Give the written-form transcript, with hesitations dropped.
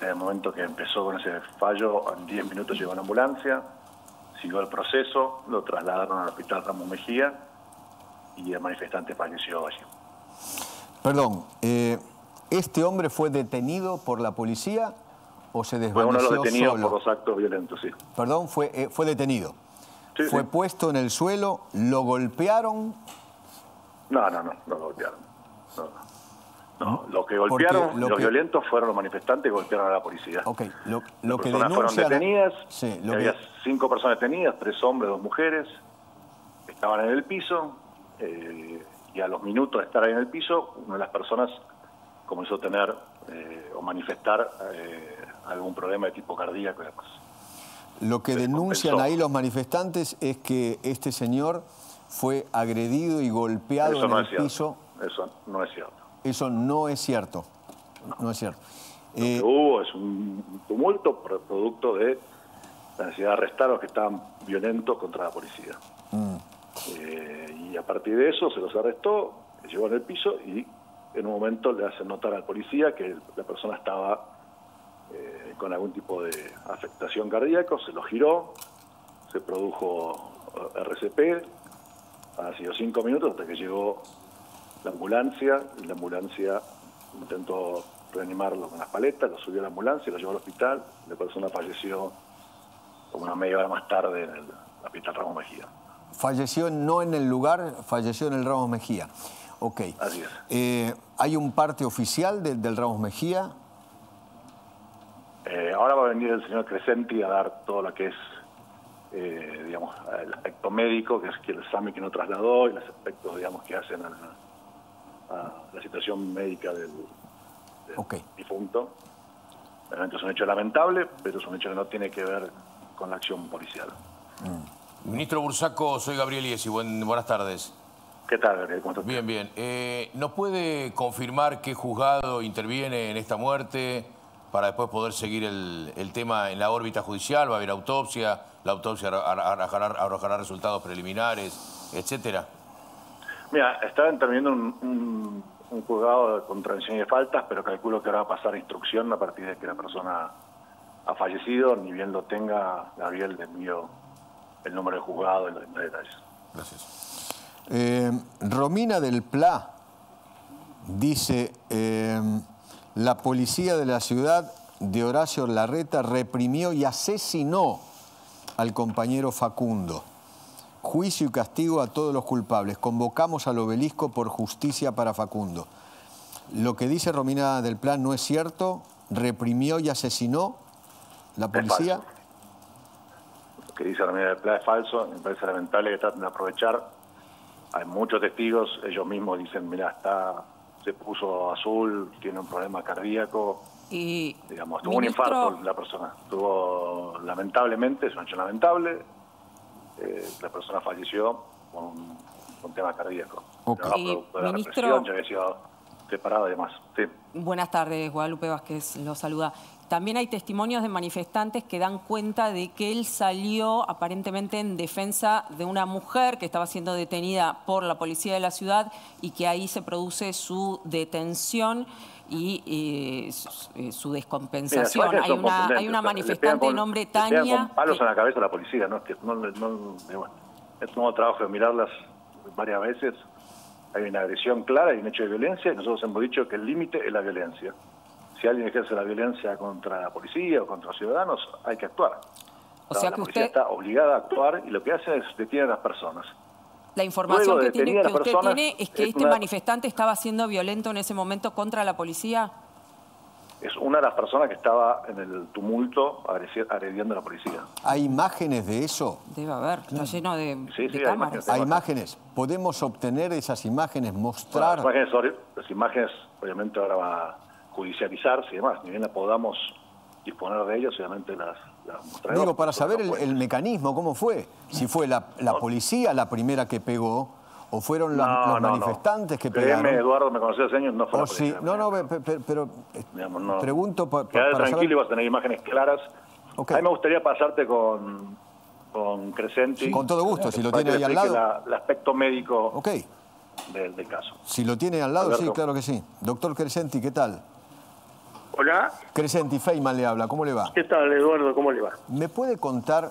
En el momento que empezó con ese fallo, en 10 minutos llegó la ambulancia, siguió el proceso, lo trasladaron al hospital Ramón Mejía y el manifestante falleció allí. Perdón, ¿este hombre fue detenido por la policía o se desvaneció? Fue uno de los detenidos solo por los actos violentos, sí. Perdón, fue detenido. Sí, fue puesto en el suelo, ¿lo golpearon? No lo golpearon. No, lo que golpearon, los violentos fueron los manifestantes que golpearon a la policía. Ok, las personas fueron detenidas, sí, había 5 personas detenidas, 3 hombres, 2 mujeres, estaban en el piso, y a los minutos de estar ahí en el piso, una de las personas comenzó a tener o manifestar algún problema de tipo cardíaco y demás. Lo que denuncian ahí los manifestantes es que este señor fue agredido y golpeado en el piso. Eso no es cierto. Eso no es cierto. No es cierto. Lo que hubo es un tumulto producto de la necesidad de arrestar a los que estaban violentos contra la policía. Y a partir de eso se los arrestó, se llevó en el piso y en un momento le hacen notar al policía que la persona estaba con algún tipo de afectación cardíaca, se lo giró, se produjo RCP, ha sido 5 minutos hasta que llegó la ambulancia, y la ambulancia intentó reanimarlo con las paletas, lo subió a la ambulancia, lo llevó al hospital, la persona falleció como una media hora más tarde en el hospital Ramos Mejía. Falleció no en el lugar, falleció en el Ramos Mejía. Ok. Así es. ¿Hay un parte oficial del Ramos Mejía? Ahora va a venir el señor Crescenti a dar todo lo que es, digamos, el aspecto médico, que es el examen que no trasladó, y los aspectos, digamos, que hacen a la situación médica del difunto. Realmente es un hecho lamentable, pero es un hecho que no tiene que ver con la acción policial. Ministro Bursaco, soy Gabriel Iesi. Buenas tardes. ¿Qué tal, Gabriel? ¿Cómo estás? Bien, bien. ¿Nos puede confirmar qué juzgado interviene en esta muerte para después poder seguir el tema en la órbita judicial? ¿Va a haber autopsia? ¿La autopsia arrojará resultados preliminares, etcétera? Mira, está interviniendo un juzgado de contravención y de faltas, pero calculo que ahora va a pasar instrucción a partir de que la persona ha fallecido. Ni bien lo tenga, Gabriel, le envío el número del juzgado y los detalles. Gracias. Romina Del Plá dice: la policía de la ciudad de Horacio Larreta reprimió y asesinó al compañero Facundo. Juicio y castigo a todos los culpables. Convocamos al obelisco por justicia para Facundo. Lo que dice Romina Del Plá no es cierto. Reprimió y asesinó la policía. Lo que dice Romina Del Plá es falso. Me parece lamentable que traten de aprovechar. Hay muchos testigos. Ellos mismos dicen: mira, se puso azul, tiene un problema cardíaco, y digamos, tuvo un infarto la persona. Tuvo, lamentablemente, es un hecho lamentable, la persona falleció con un tema cardíaco. Okay. La ministro, ya había sido separada además. Sí. Buenas tardes, Guadalupe Vázquez lo saluda. También hay testimonios de manifestantes que dan cuenta de que él salió aparentemente en defensa de una mujer que estaba siendo detenida por la policía de la ciudad y que ahí se produce su detención y su descompensación. Mira, hay una manifestante de nombre Tania. Le pegan con palos en la cabeza a la policía, ¿no? Es un trabajo de mirarlas varias veces. Hay una agresión clara, hay un hecho de violencia y nosotros hemos dicho que el límite es la violencia. Si alguien ejerce la violencia contra la policía o contra los ciudadanos, hay que actuar. O sea, la policía está obligada a actuar y lo que hace es detener a las personas. La información que usted tiene es que este manifestante estaba siendo violento en ese momento contra la policía. Es una de las personas que estaba en el tumulto agrediendo a la policía. ¿Hay imágenes de eso? Debe haber, está lleno de cámaras. Sí, hay imágenes. Hay imágenes. ¿Podemos obtener esas imágenes, mostrar? Bueno, las imágenes, obviamente, ahora va judicializarse y demás, ni bien la podamos disponer de ellas, obviamente las mostraremos. Digo, para saber el mecanismo, cómo fue, si fue la policía la primera que pegó, o fueron los manifestantes que pegaron. Créeme, Eduardo, me conocí hace años, no fue la policía. Pero digamos, pregunto para tranquilo saber. Y vas a tener imágenes claras. Okay. A mí me gustaría pasarte con Crescenti. Sí, con todo gusto, si lo tiene ahí al lado. El aspecto médico del caso. Si lo tiene al lado, Alberto. Sí, claro que sí. Doctor Crescenti, ¿qué tal? Hola. Crescenti Feynman le habla, ¿cómo le va? ¿Qué tal, Eduardo? ¿Cómo le va? ¿Me puede contar